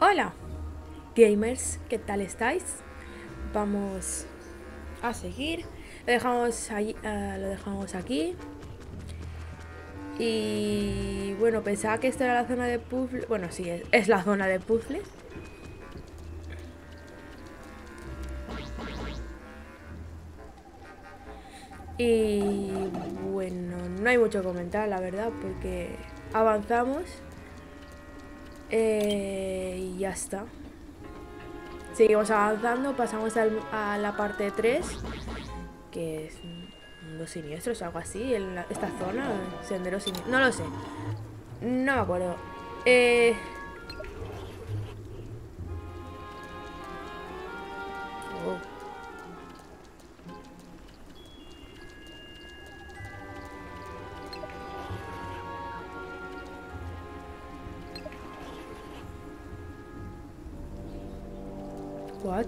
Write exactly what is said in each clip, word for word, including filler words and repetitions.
Hola gamers, ¿qué tal estáis? Vamos a seguir. Lo dejamos, allí, uh, lo dejamos aquí. Y bueno, pensaba que esta era la zona de puzzles. Bueno, sí, es, es la zona de puzzles. Y bueno, no hay mucho que comentar, la verdad, porque avanzamos. Eh, y ya está. Seguimos avanzando, pasamos al, a la parte tres, que es los siniestros o algo así, en la, esta zona, senderos siniestros, no lo sé, no me acuerdo. Eh... What?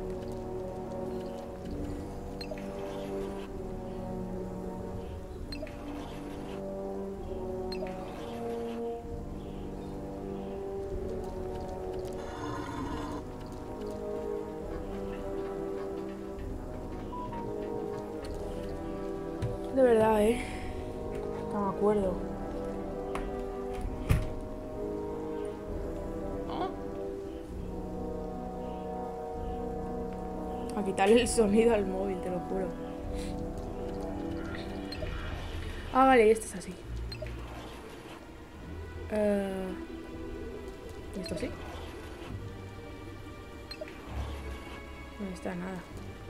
De verdad, eh. No me acuerdo. A quitarle el sonido al móvil, te lo juro. Ah, vale, esto es así. Uh, ¿Y esto sí? No está nada.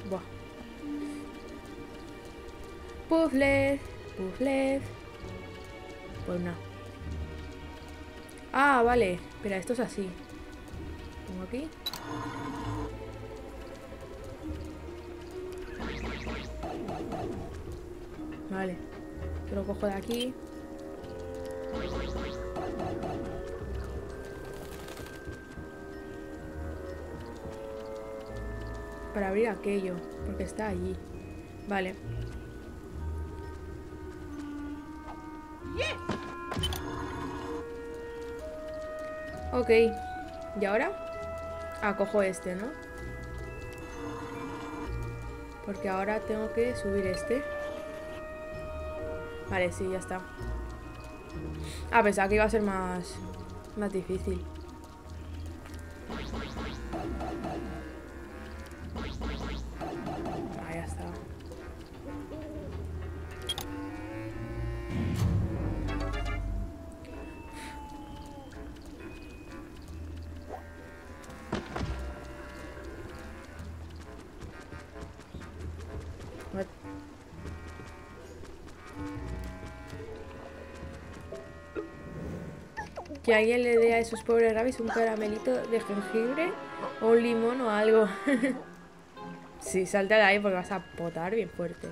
Buah. Puzzle, puzzle. Pues no. Ah, vale. Espera, esto es así. Pongo aquí. Vale, lo cojo de aquí. Para abrir aquello, porque está allí. Vale. Ok, ¿y ahora? Ah, cojo este, ¿no? Porque ahora tengo que subir este. Vale, sí, ya está. Ah, pensaba que iba a ser más, más difícil. Ah, ya está. What? Que alguien le dé a esos pobres rabbits un caramelito de jengibre o un limón o algo. Sí, salta de ahí porque vas a potar bien fuerte.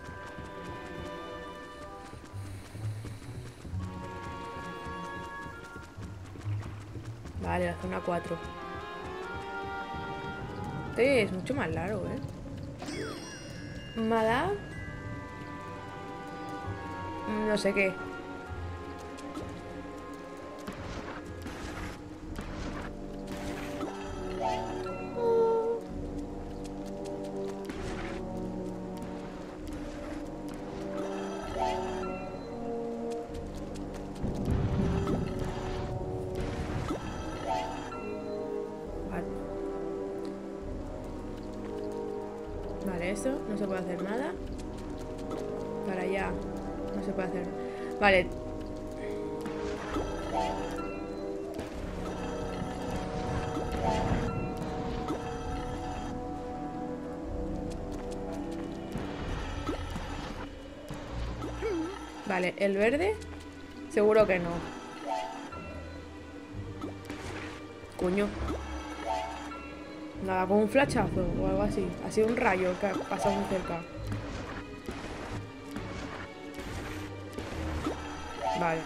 Vale, la zona cuatro. Este es mucho más largo, ¿eh? Madame... No sé qué. Vale, esto no se puede hacer nada. Para allá no se puede hacer. Vale. Vale, el verde seguro que no. Coño. Nada, con un flachazo o algo así. Ha sido un rayo que ha pasado muy cerca. Vale.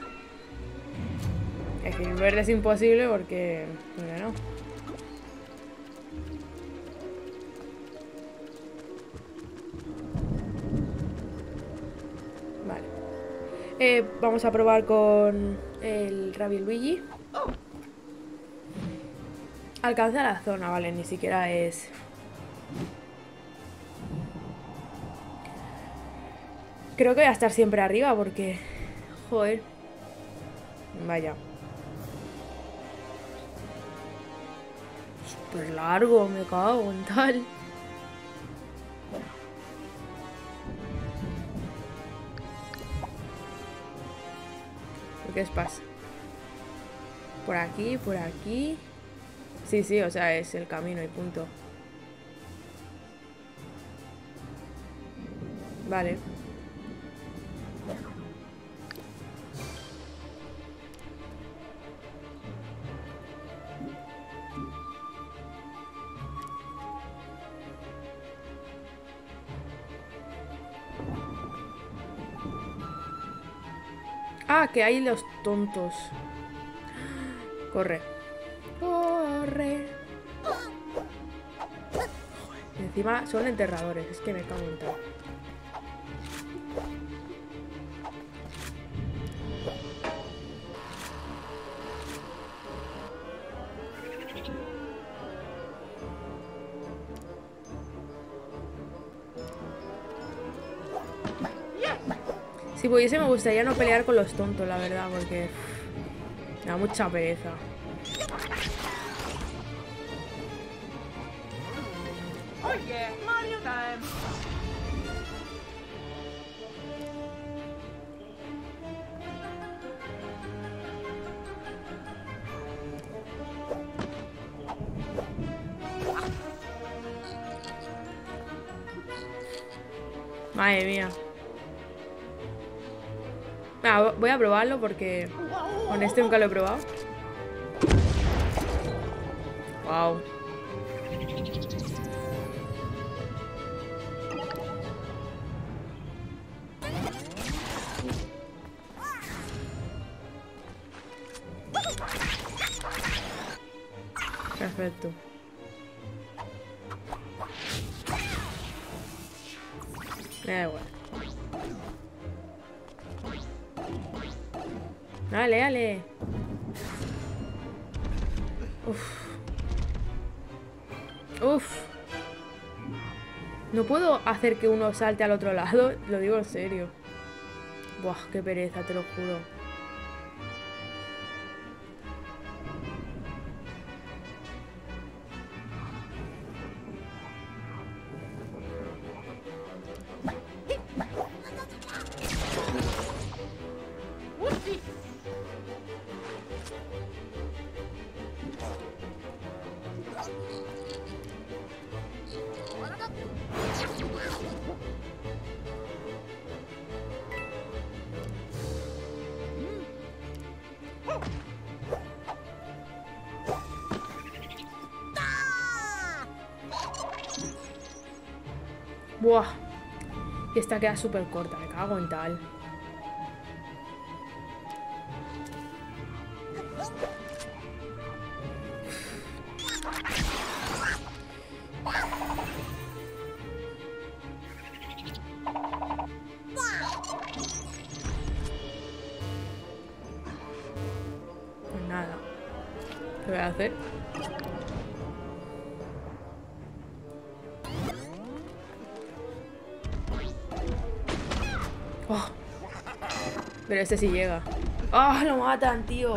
Es que el verde es imposible porque... Bueno, no. Vale. Eh, vamos a probar con el Rabbit Luigi. Alcanza la zona, vale, ni siquiera es... Creo que voy a estar siempre arriba porque... Joder. Vaya. Súper largo, me cago en tal. ¿Por qué es pasa? Por aquí, por aquí... Sí, sí, o sea, es el camino y punto. Vale. Ah, que hay los tontos. Corre. Corre. Y encima son enterradores, es que me cago en todo. Si pudiese me gustaría no pelear con los tontos, la verdad, porque me da mucha pereza. Madre mía. Nah, voy a probarlo porque con este nunca lo he probado. Wow. Perfecto. Me da igual. Dale, dale. Uf. Uf. No puedo hacer que uno salte al otro lado. Lo digo en serio. Buah, qué pereza, te lo juro. Buah, y esta queda súper corta, me cago en tal. Pues nada, ¿qué voy a hacer? Pero este sí llega. ¡Ah! ¡Oh, lo matan, tío!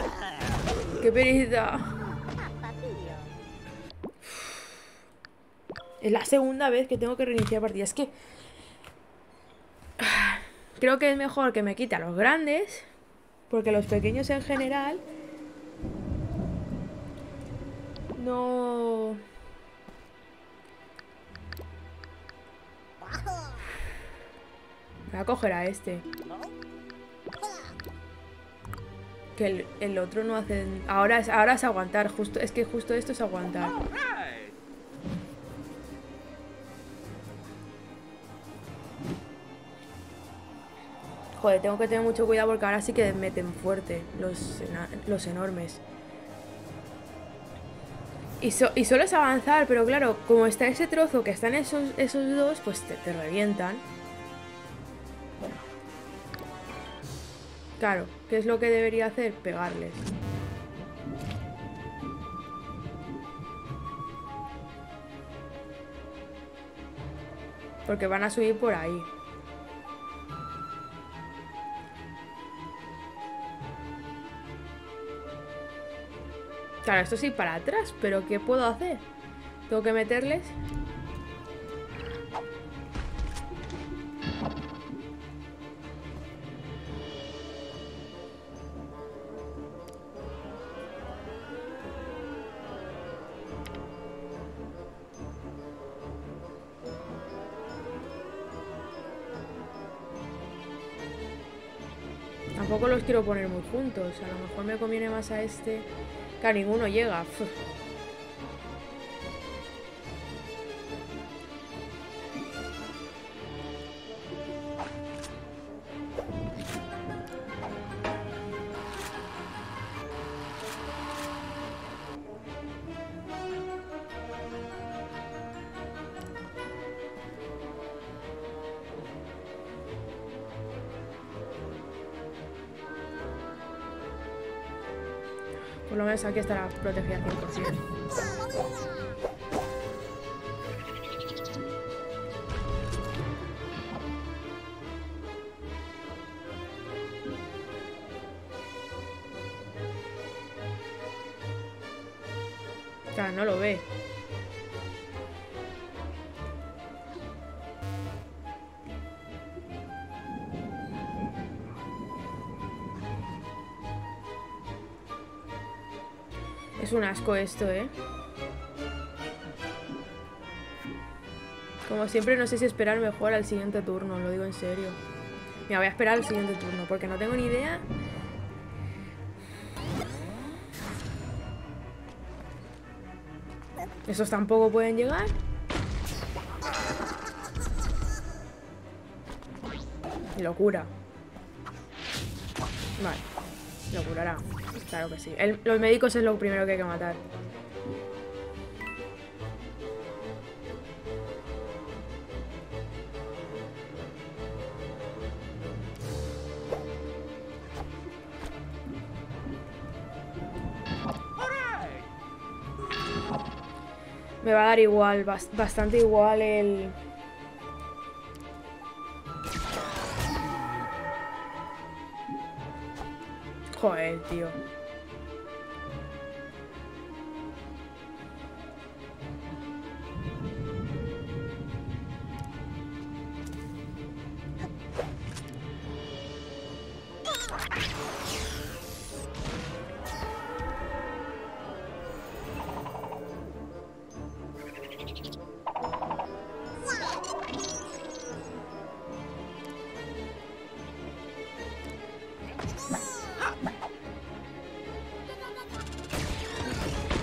¡Qué pereza! Es la segunda vez que tengo que reiniciar partida. Es que... Creo que es mejor que me quite a los grandes. Porque los pequeños en general... No... Voy a coger a este. Que el, el otro no hace... Ahora es, ahora es aguantar, justo, es que justo esto es aguantar. Joder, tengo que tener mucho cuidado porque ahora sí que meten fuerte los, los enormes. Y, so, y solo es avanzar, pero claro, como está ese trozo que están esos, esos dos, pues te, te revientan. Claro, ¿qué es lo que debería hacer? Pegarles. porque van a subir por ahí. Claro, esto sí para atrás, pero ¿qué puedo hacer? Tengo que meterles. Tampoco los quiero poner muy juntos. A lo mejor me conviene más a este. Claro, ninguno llega. Por lo menos aquí estará protegida al cien por ciento. Claro, no lo ve. Es un asco esto, ¿eh? Como siempre, no sé si esperar mejor al siguiente turno, lo digo en serio. Mira, voy a esperar al siguiente turno, porque no tengo ni idea. Esos tampoco pueden llegar. Locura. Vale, lo curará. Claro que sí. El, los médicos es lo primero que hay que matar. Me va a dar igual, bastante igual el... Joder, tío.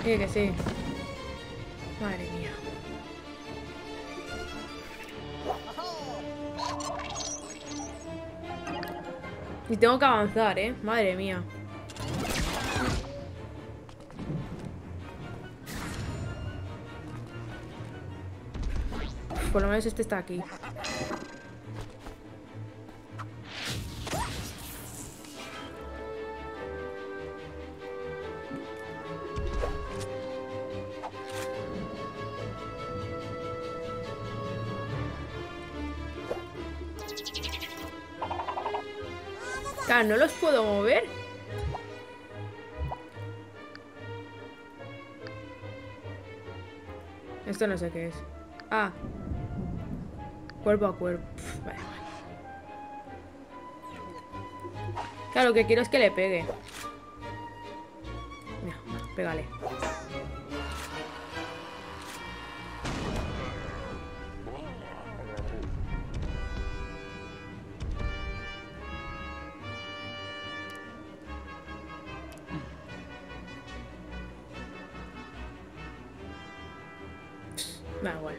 Sí, que sí. Madre mía. Y tengo que avanzar, ¿eh? Madre mía. Por lo menos este está aquí. Ah, no los puedo mover. Esto no sé qué es. Ah. Cuerpo a cuerpo. Pff, vale. Claro, lo que quiero es que le pegue. Mira, pégale. Da igual.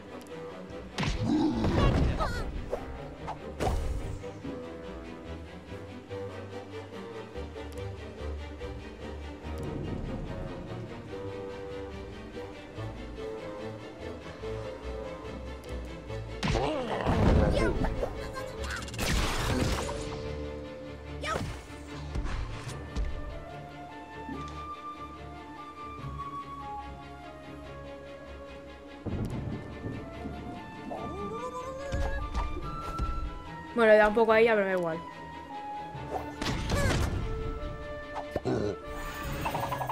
Bueno, le da un poco a ella, pero da igual.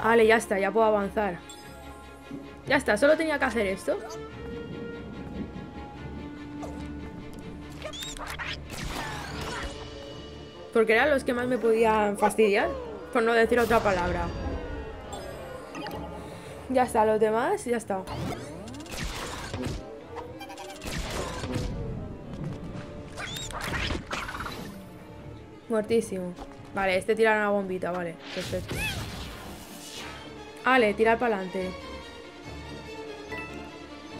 Vale, ya está, ya puedo avanzar. Ya está, solo tenía que hacer esto. Porque eran los que más me podían fastidiar, por no decir otra palabra. Ya está, los demás, ya está. Muertísimo. Vale, este tira una bombita, vale, perfecto. Vale, tirar para adelante.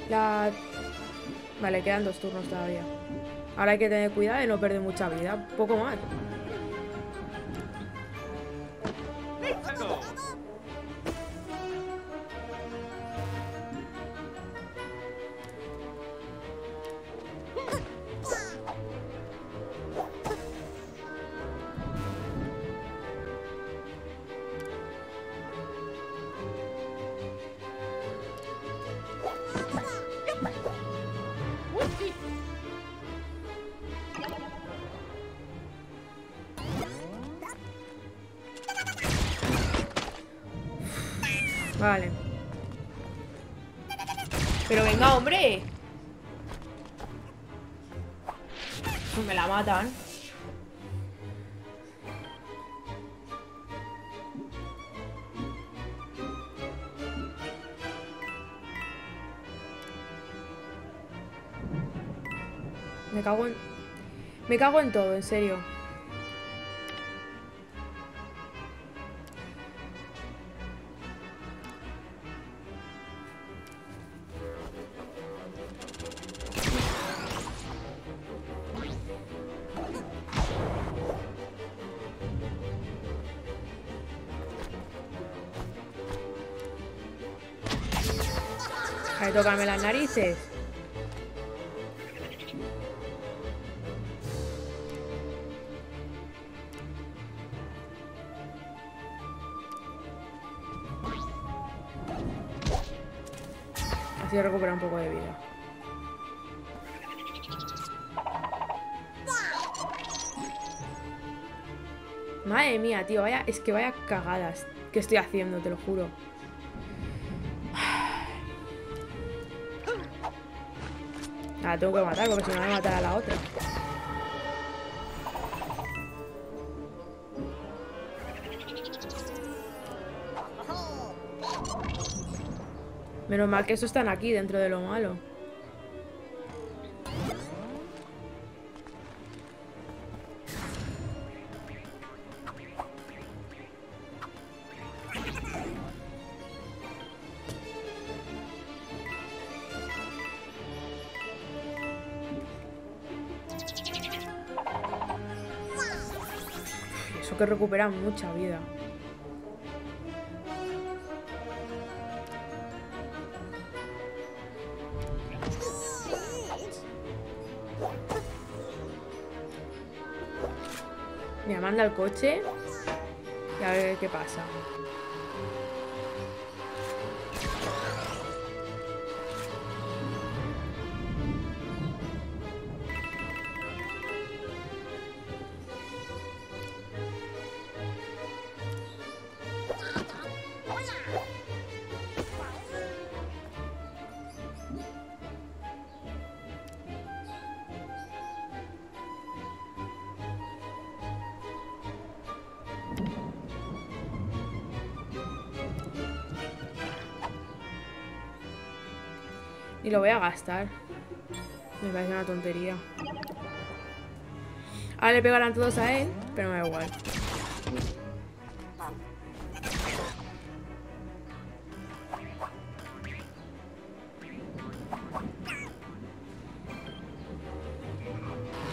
La... Vale, quedan dos turnos todavía. Ahora hay que tener cuidado de no perder mucha vida. Poco más. Vale. Pero venga, hombre. Pues me la matan. Me cago en... Me cago en todo, en serio. Hay que tocarme las narices. Así recuperar un poco de vida. Madre mía, tío, vaya, es que vaya cagadas que estoy haciendo, te lo juro. La tengo que matar porque si no me va a matar a la otra. Menos mal que esos están aquí dentro de lo malo. Que recuperan mucha vida. Mira, manda el coche y a ver qué pasa. Y lo voy a gastar. Me parece una tontería. Ahora le pegarán todos a él, pero me da igual.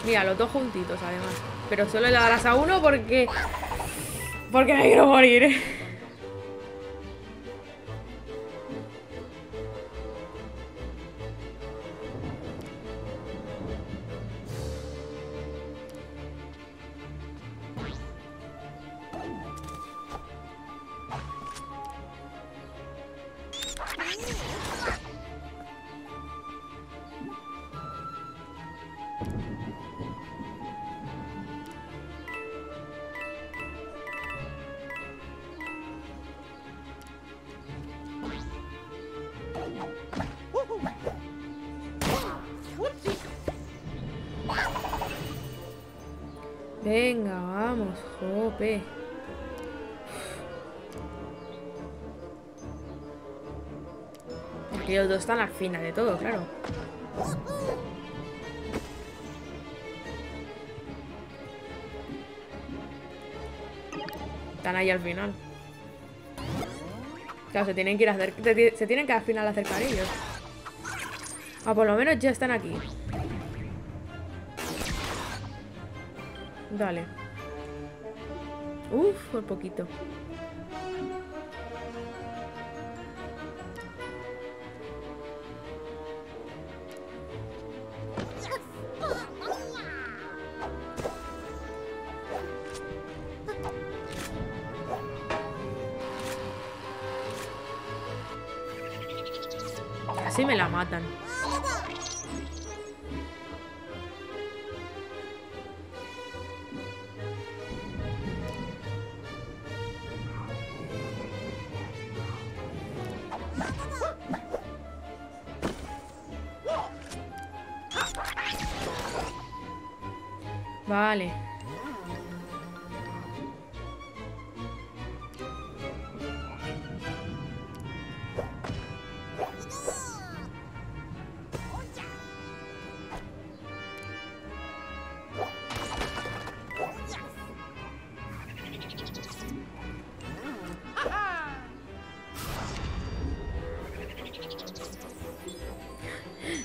Mira, los dos juntitos además. Pero solo le darás a uno porque... Porque me quiero morir. Venga, vamos, jope. Aquellos dos están al final de todo, claro. Están ahí al final. Claro, se tienen que ir a hacer, se, se tienen que al final acercar ellos. Ah, por lo menos ya están aquí. Dale. Uf, por poquito. Casi me la matan. Vale.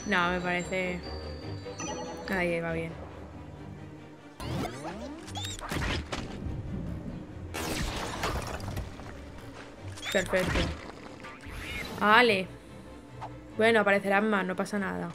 No, me parece... Ahí va bien. Perfecto. Vale. Bueno, aparecerán más, no pasa nada.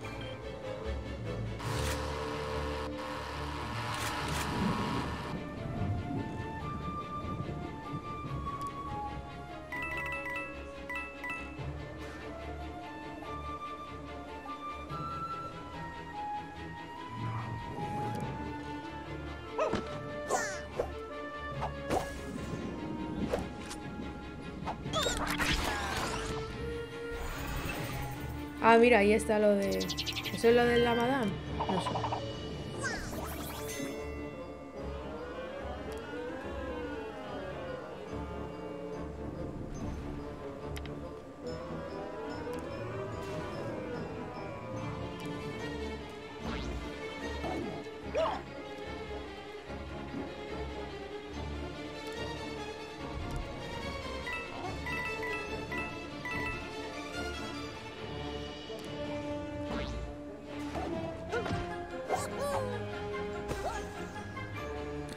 Ah, mira, ahí está lo de... ¿Eso es lo de la Madame? No sé.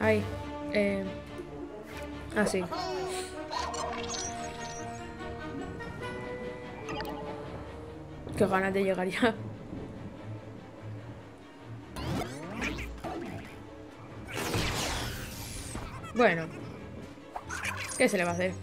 Ay, eh... así. Qué ganas de llegar ya. Bueno. ¿Qué se le va a hacer?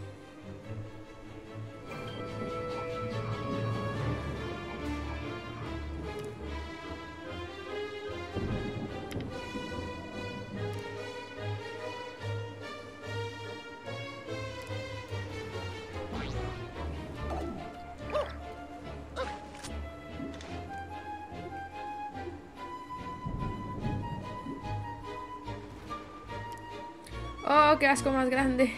¡Oh, qué asco más grande!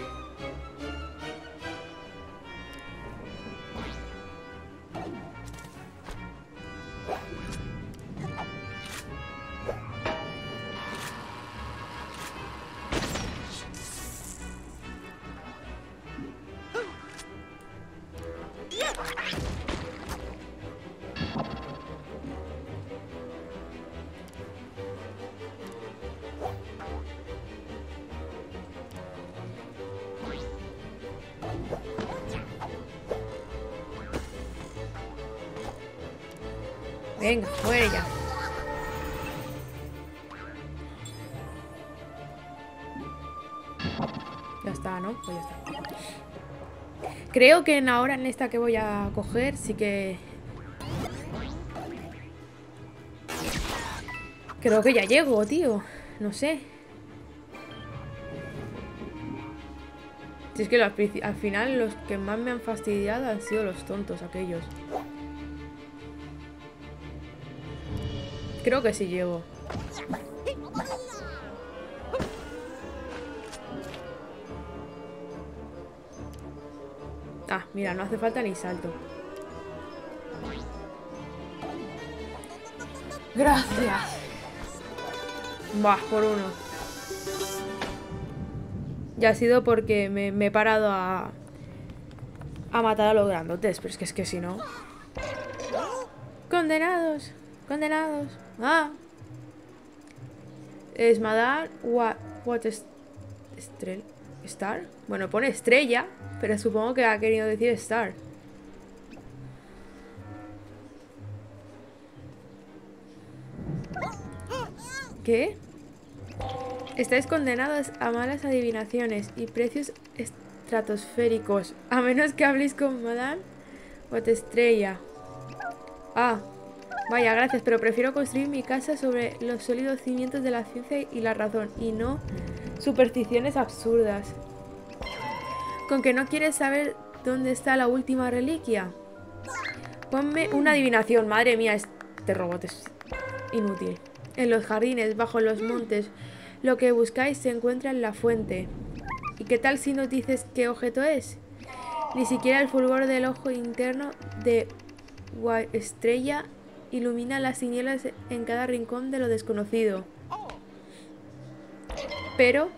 Venga, muere ya. Ya está, ¿no? Pues ya está. Creo que en ahora en esta que voy a coger sí que... Creo que ya llego, tío. No sé. Si es que los, al final los que más me han fastidiado han sido los tontos aquellos. Creo que sí llego. Ah, mira, no hace falta ni salto. Gracias. Vas por uno. Ya ha sido porque me, me he parado a... a matar a los grandotes. Pero es que es que si no... Condenados. Condenados. Ah. Es Madame Bwahstrella. Star. Bueno, pone estrella, pero supongo que ha querido decir Star. ¿Qué? Estáis condenadas a malas adivinaciones y precios estratosféricos, a menos que habléis con Madame Bwahstrella. Ah, vaya, gracias, pero prefiero construir mi casa sobre los sólidos cimientos de la ciencia y la razón, y no supersticiones absurdas. ¿Con que no quieres saber dónde está la última reliquia? Ponme una adivinación. Madre mía, este robot es inútil. En los jardines, bajo los montes, lo que buscáis se encuentra en la fuente. ¿Y qué tal si nos dices qué objeto es? Ni siquiera el fulgor del ojo interno de Bwahstrella ilumina las señales en cada rincón de lo desconocido. Pero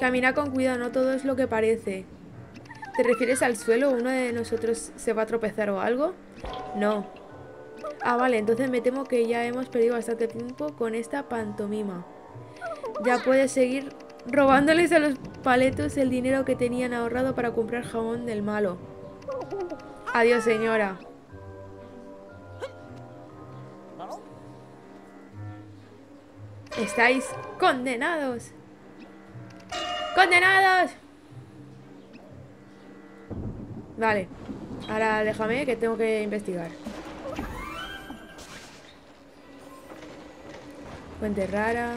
camina con cuidado, no todo es lo que parece. ¿Te refieres al suelo? ¿Uno de nosotros se va a tropezar o algo? No. Ah, vale, entonces me temo que ya hemos perdido bastante tiempo con esta pantomima. Ya puedes seguir robándoles a los paletos el dinero que tenían ahorrado para comprar jabón del malo. Adiós, señora. Estáis condenados. ¡Condenados! Vale. Ahora déjame que tengo que investigar. Fuente rara.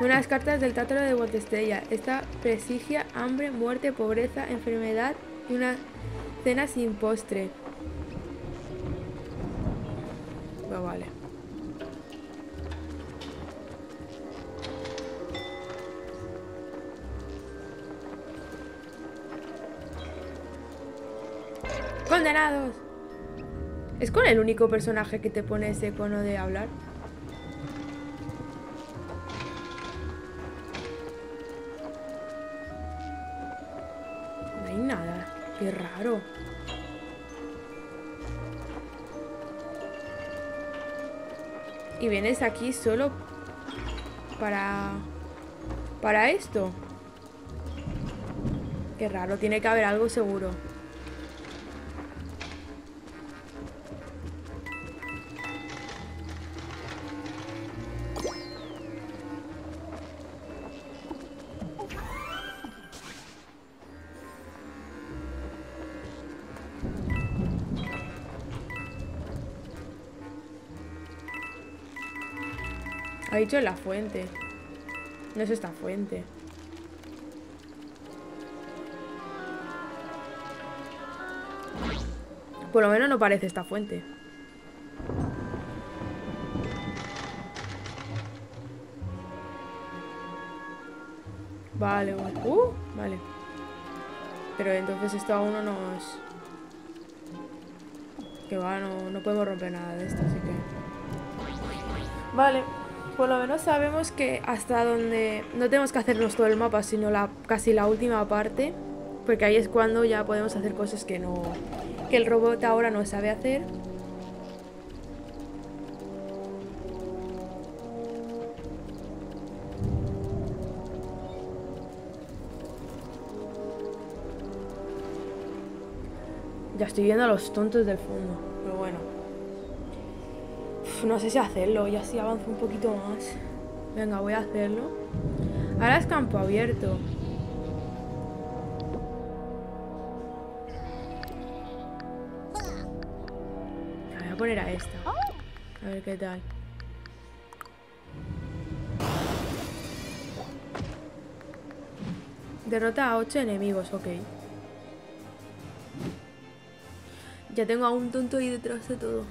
Unas cartas del Tátaro de Bwahstrella. Esta presagia hambre, muerte, pobreza, enfermedad y una cena sin postre. Bueno, vale. ¡Condenados! ¿Es con el único personaje que te pone ese cono de hablar? Qué raro. Y vienes aquí solo para para esto. Qué raro, tiene que haber algo seguro. Ha dicho en la fuente. No es esta fuente. Por lo menos no parece esta fuente. Vale, vale. Uh, vale. Pero entonces esto aún no nos... Que va, no, no podemos romper nada de esto, así que... Vale. Por lo menos sabemos que hasta donde... No tenemos que hacernos todo el mapa, sino la, casi la última parte. Porque ahí es cuando ya podemos hacer cosas que no... Que el robot ahora no sabe hacer. Ya estoy viendo a los tontos del fondo, pero bueno. No sé si hacerlo, y así avanzo un poquito más. Venga, voy a hacerlo. Ahora es campo abierto. La voy a poner a esta. A ver qué tal. Derrota a ocho enemigos, ok. Ya tengo a un tonto ahí detrás de todo.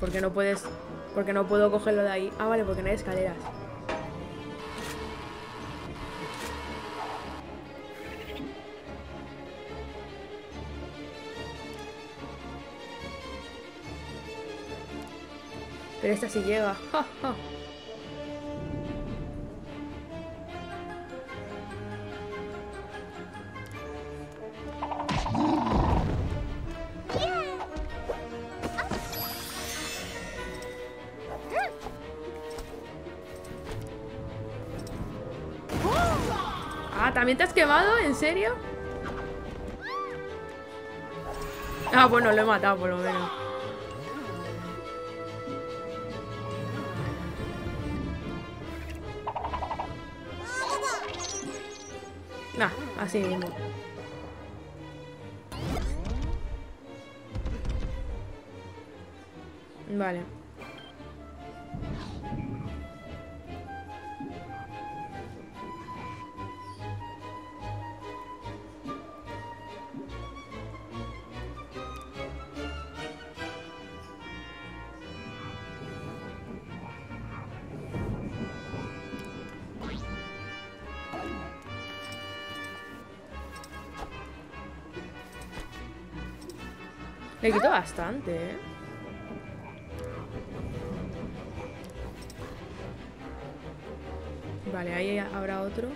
Porque no puedes... Porque no puedo cogerlo de ahí. Ah, vale, porque no hay escaleras. Pero esta sí llega. ¡Ja, ja! ¿También te has quemado? ¿En serio? Ah, bueno, lo he matado por lo menos. Nah, así mismo. Vale. Le quito bastante, ¿eh? Vale, ahí habrá otro.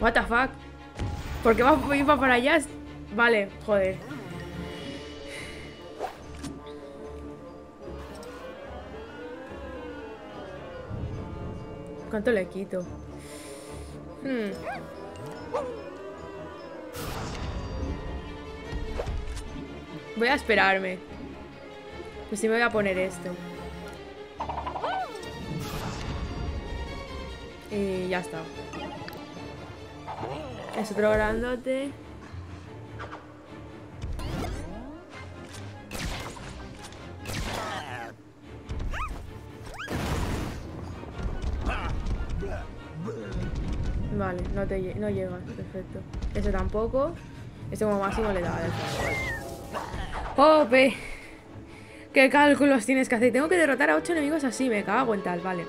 What the fuck? ¿Por qué va a para allá? Vale, joder. ¿Cuánto le quito? Hmm. Voy a esperarme. Pues sí me voy a poner esto. Y ya está. Es otro grandote. Vale, no, te, no llega. Perfecto. Ese tampoco. Ese como máximo le da. ¡Pope! ¿Qué cálculos tienes que hacer? Tengo que derrotar a ocho enemigos así. Me cago en tal, vale.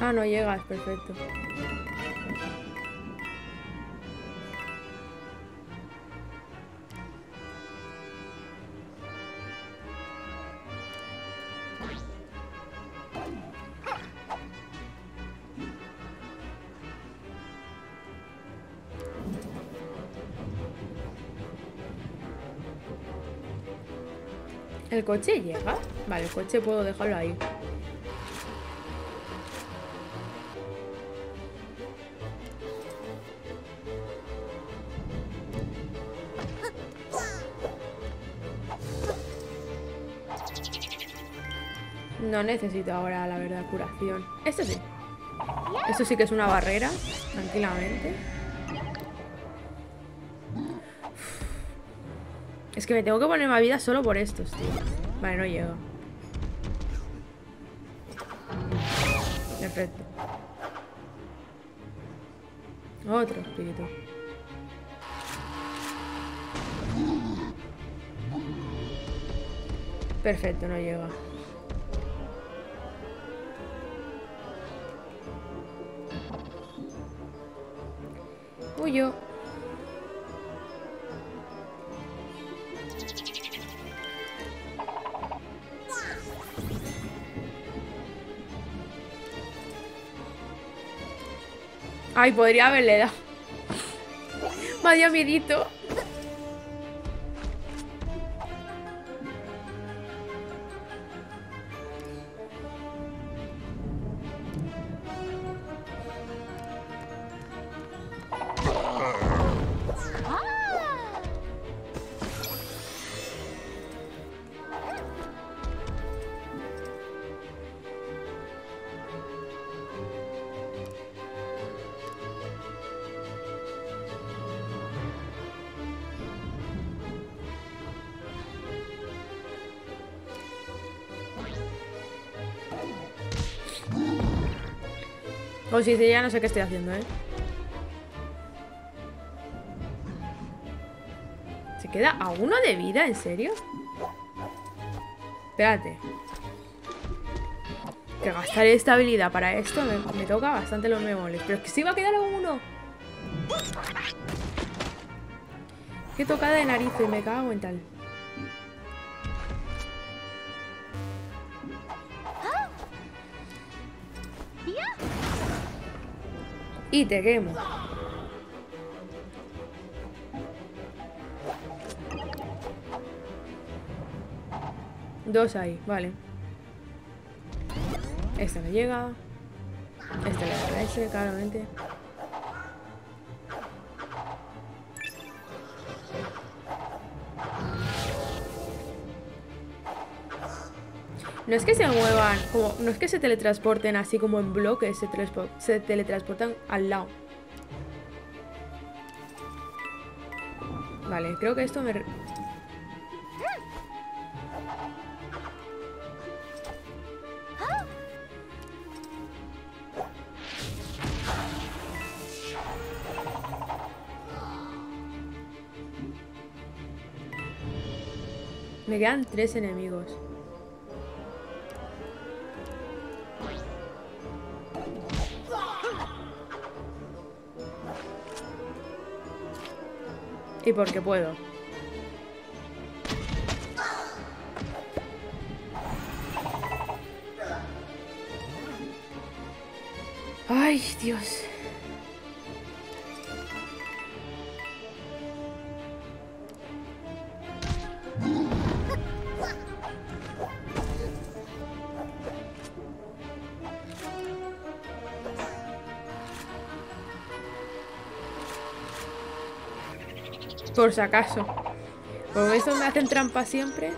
Ah, no llegas, perfecto. ¿El coche llega? Vale, el coche puedo dejarlo ahí. No necesito ahora, la verdad, curación. Esto sí. Esto sí que es una barrera, tranquilamente. Uf. Es que me tengo que poner más vida solo por estos, tío. Vale, no llego. Perfecto. Otro espíritu. Perfecto, no llega. Huyo. Ay, podría haberle dado. Me dio miedito. O si ya no sé qué estoy haciendo, ¿eh? ¿Se queda a uno de vida? ¿En serio? Espérate. Que gastar esta habilidad para esto me, me toca bastante los memoles. Pero es que sí va a quedar a uno. Qué tocada de narices, me cago en tal. Y te quemo. Dos ahí, vale. Esta me llega. Esta le da a ese, claramente. No es que se muevan, como, no es que se teletransporten así como en bloques, se, se teletransportan al lado. Vale, creo que esto me... Me quedan tres enemigos. Y porque puedo. Ay, Dios. Por si acaso. Por eso me hacen trampa siempre.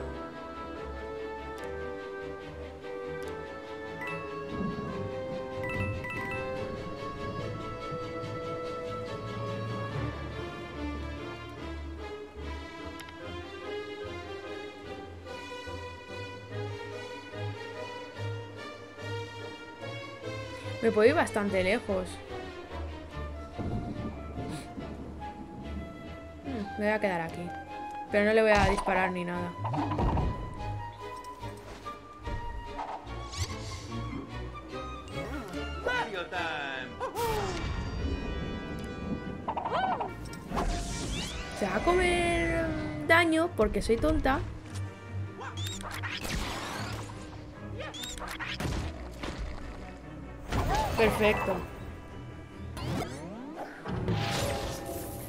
Me puedo ir bastante lejos. Me voy a quedar aquí. Pero no le voy a disparar ni nada. Mario time. Se va a comer daño porque soy tonta. Perfecto.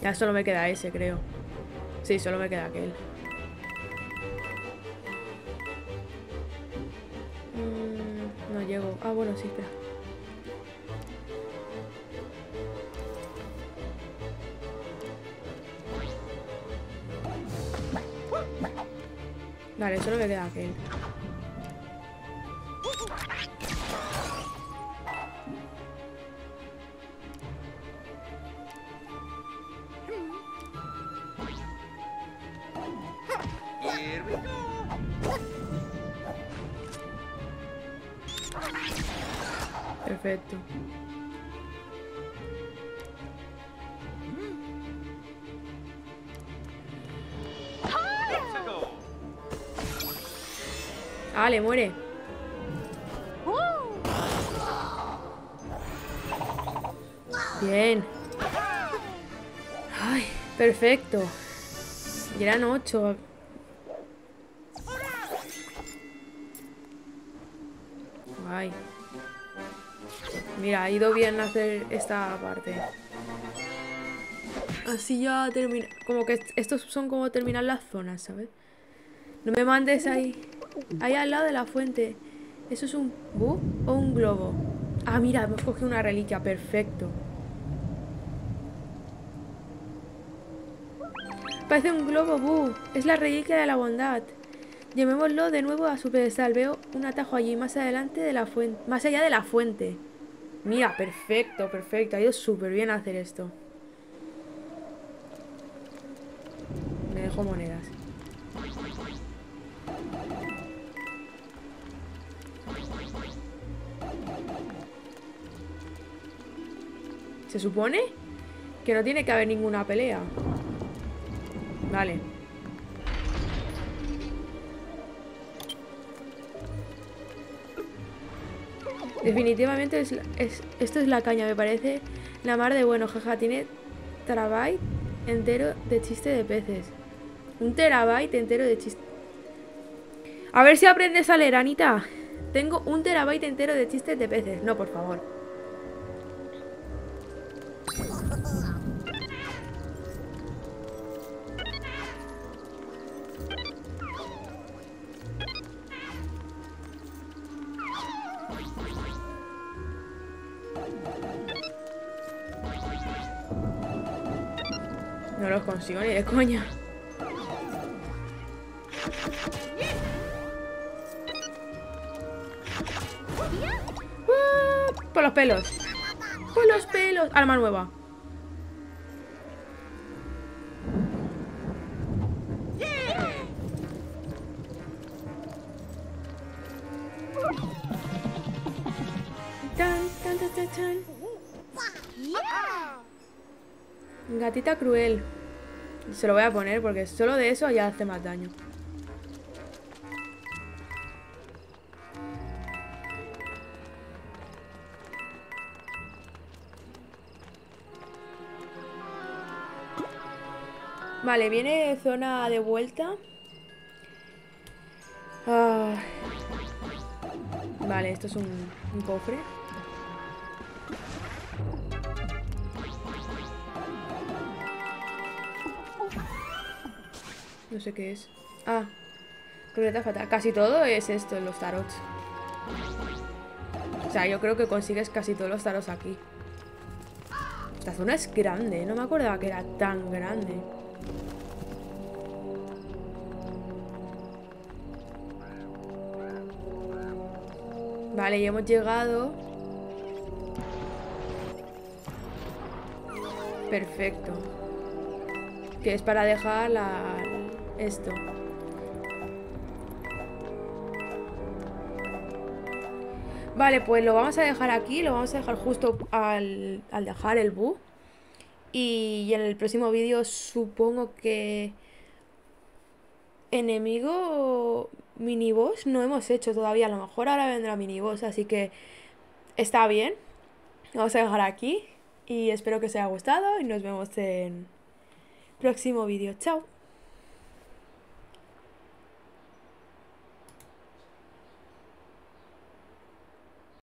Ya solo me queda ese, creo. Sí, solo me queda aquel. Mm, no llego. Ah, bueno, sí, espera. Vale, solo me queda aquel. here we go. Perfecto. Ah, le muere. Bien. Ay, perfecto. Gran ocho. Ay. Mira, ha ido bien hacer esta parte. Así ya termina. Como que estos son como terminar las zonas, ¿sabes? No me mandes ahí. Ahí al lado de la fuente. ¿Eso es un bug o un globo? Ah, mira, hemos cogido una reliquia. Perfecto. Parece un globo, bu. Es la reliquia de la bondad. Llevémoslo de nuevo a su pedestal. Veo un atajo allí, más adelante de la fuente. Más allá de la fuente. Mira, perfecto, perfecto. Ha ido súper bien hacer esto. Me dejo monedas. Se supone que no tiene que haber ninguna pelea. Vale. Definitivamente es, es, esto es la caña, me parece la mar de bueno, jaja. Tiene terabyte entero de chiste de peces. Un terabyte entero de chiste. A ver si aprendes a leer, Anita. Tengo un terabyte entero de chistes de peces. No, por favor. No los consigo ni de coña. Uh, por los pelos. Por los pelos. Arma nueva. Tan, tan, tan, tan, tan. Gatita cruel. Se lo voy a poner porque solo de eso ya hace más daño. Vale, viene zona de vuelta. Ah. Vale, esto es un, un cofre. No sé qué es. Ah, ruleta fatal. Casi todo es esto en los tarots. O sea, yo creo que consigues casi todos los tarots aquí. Esta zona es grande. No me acordaba que era tan grande. Vale, y hemos llegado. Perfecto. Que es para dejar la... esto. Vale, pues lo vamos a dejar aquí. Lo vamos a dejar justo al, al dejar el bug. Y en el próximo vídeo supongo que... enemigo... miniboss no hemos hecho todavía, a lo mejor ahora vendrá miniboss, así que está bien. Vamos a dejar aquí y espero que os haya gustado y nos vemos en próximo vídeo. Chao.